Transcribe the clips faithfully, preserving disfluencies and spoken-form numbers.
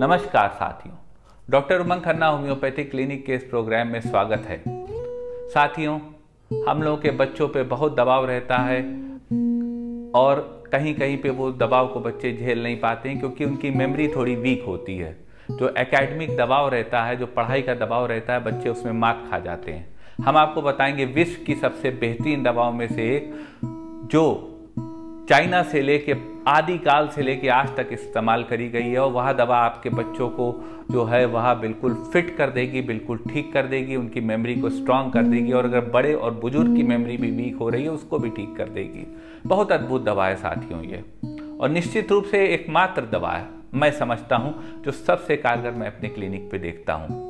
नमस्कार साथियों, doctor Umang Khanna homeopathic clinic के इस प्रोग्राम में स्वागत है। साथियों, हम लोगों के बच्चों पे बहुत दबाव रहता है और कहीं कहीं पे वो दबाव को बच्चे झेल नहीं पाते हैं क्योंकि उनकी मेमोरी थोड़ी वीक होती है। जो एकेडमिक दबाव रहता है, जो पढ़ाई का दबाव रहता है, बच्चे उसमें मात खा जाते हैं। हम आपको बताएंगे विश्व की सबसे बेहतरीन दवाओं में से एक, जो चाइना से लेके आदिकाल से लेके आज तक इस्तेमाल करी गई है, और वह दवा आपके बच्चों को जो है वह बिल्कुल फिट कर देगी, बिल्कुल ठीक कर देगी, उनकी मेमोरी को स्ट्रांग कर देगी, और अगर बड़े और बुजुर्ग की मेमोरी भी वीक हो रही है उसको भी ठीक कर देगी। बहुत अद्भुत दवा है साथियों ये, और निश्चित रूप से एकमात्र दवा है मैं समझता हूँ जो सबसे कारगर मैं अपने क्लिनिक पर देखता हूँ।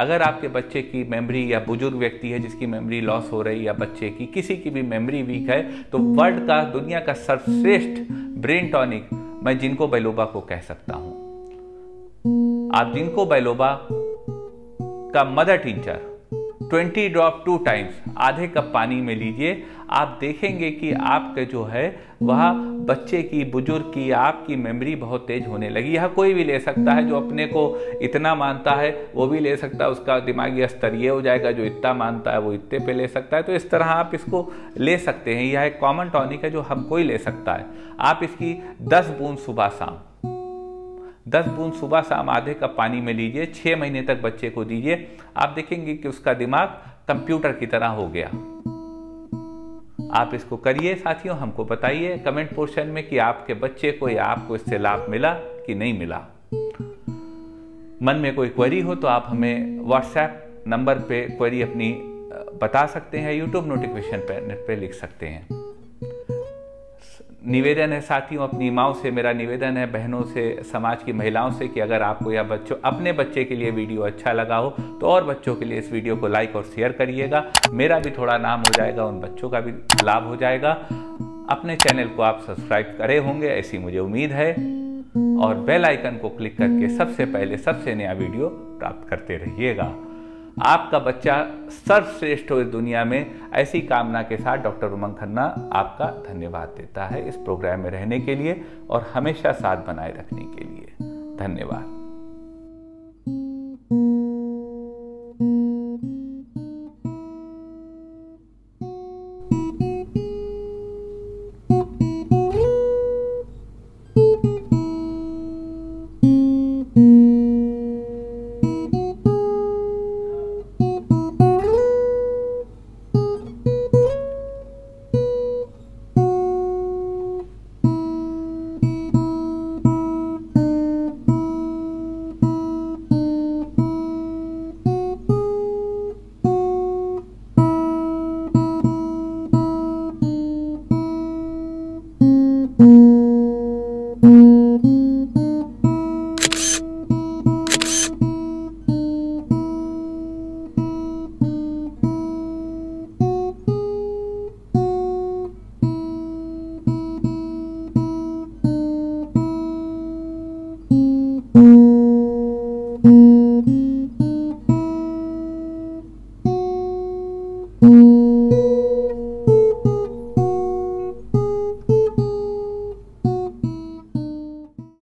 अगर आपके बच्चे की मेमोरी या बुजुर्ग व्यक्ति है जिसकी मेमोरी लॉस हो रही है, या बच्चे की किसी की भी मेमोरी वीक है, तो वर्ल्ड का दुनिया का सर्वश्रेष्ठ ब्रेन टॉनिक मैं जिनको बैलोबा को कह सकता हूं। आप जिनको बैलोबा का मदर टिंचर बीस ड्रॉप टू टाइम्स आधे कप पानी में लीजिए। आप देखेंगे कि आपके जो है वह बच्चे की, बुजुर्ग की, आपकी मेमोरी बहुत तेज होने लगी। यह कोई भी ले सकता है, जो अपने को इतना मानता है वो भी ले सकता है, उसका दिमागी स्तर ये हो जाएगा, जो इतना मानता है वो इतने पे ले सकता है। तो इस तरह आप इसको ले सकते हैं। यह एक कॉमन टॉनिक है जो हम कोई ले सकता है। आप इसकी दस बूंद सुबह शाम दस बूंद सुबह शाम आधे कप पानी में लीजिए, छः महीने तक बच्चे को दीजिए। आप देखेंगे कि उसका दिमाग कंप्यूटर की तरह हो गया। आप इसको करिए साथियों, हमको बताइए कमेंट पोर्शन में कि आपके बच्चे को या आपको इससे लाभ मिला कि नहीं मिला। मन में कोई क्वेरी हो तो आप हमें व्हाट्सएप नंबर पे क्वेरी अपनी बता सकते हैं, यूट्यूब नोटिफिकेशन पैनल पे लिख सकते हैं। निवेदन है साथियों, अपनी माओ से मेरा निवेदन है, बहनों से, समाज की महिलाओं से, कि अगर आपको या बच्चों अपने बच्चे के लिए वीडियो अच्छा लगा हो तो और बच्चों के लिए इस वीडियो को लाइक और शेयर करिएगा। मेरा भी थोड़ा नाम हो जाएगा, उन बच्चों का भी लाभ हो जाएगा। अपने चैनल को आप सब्सक्राइब करे होंगे ऐसी मुझे उम्मीद है, और बेल आइकन को क्लिक करके सबसे पहले सबसे नया वीडियो प्राप्त करते रहिएगा। आपका बच्चा सर्वश्रेष्ठ हो इस दुनिया में, ऐसी कामना के साथ डॉक्टर उमंग खन्ना आपका धन्यवाद देता है इस प्रोग्राम में रहने के लिए और हमेशा साथ बनाए रखने के लिए। धन्यवाद।